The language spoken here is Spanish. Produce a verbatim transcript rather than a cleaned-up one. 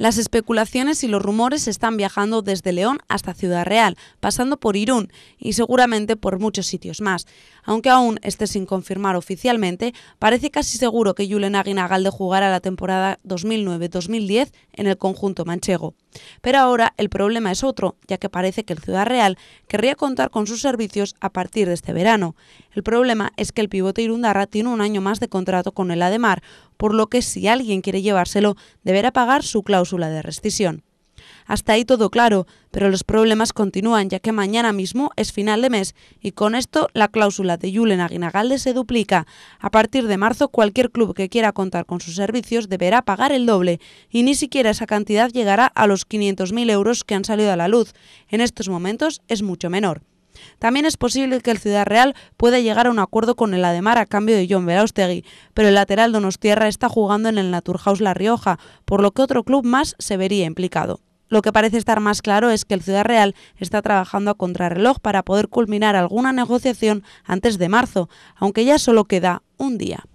Las especulaciones y los rumores están viajando desde León hasta Ciudad Real, pasando por Irún y seguramente por muchos sitios más. Aunque aún esté sin confirmar oficialmente, parece casi seguro que Julen Aginagalde jugará la temporada dos mil nueve dos mil diez en el conjunto manchego. Pero ahora el problema es otro, ya que parece que el Ciudad Real querría contar con sus servicios a partir de este verano. El problema es que el pivote irundarra tiene un año más de contrato con el Ademar, por lo que si alguien quiere llevárselo deberá pagar su cláusula de rescisión. Hasta ahí todo claro, pero los problemas continúan, ya que mañana mismo es final de mes y con esto la cláusula de Julen Aginagalde se duplica. A partir de marzo cualquier club que quiera contar con sus servicios deberá pagar el doble y ni siquiera esa cantidad llegará a los quinientos mil euros que han salido a la luz. En estos momentos es mucho menor. También es posible que el Ciudad Real pueda llegar a un acuerdo con el Ademar a cambio de Jon Belaustegi, pero el lateral donostiarra está jugando en el Naturhouse La Rioja, por lo que otro club más se vería implicado. Lo que parece estar más claro es que el Ciudad Real está trabajando a contrarreloj para poder culminar alguna negociación antes de marzo, aunque ya solo queda un día.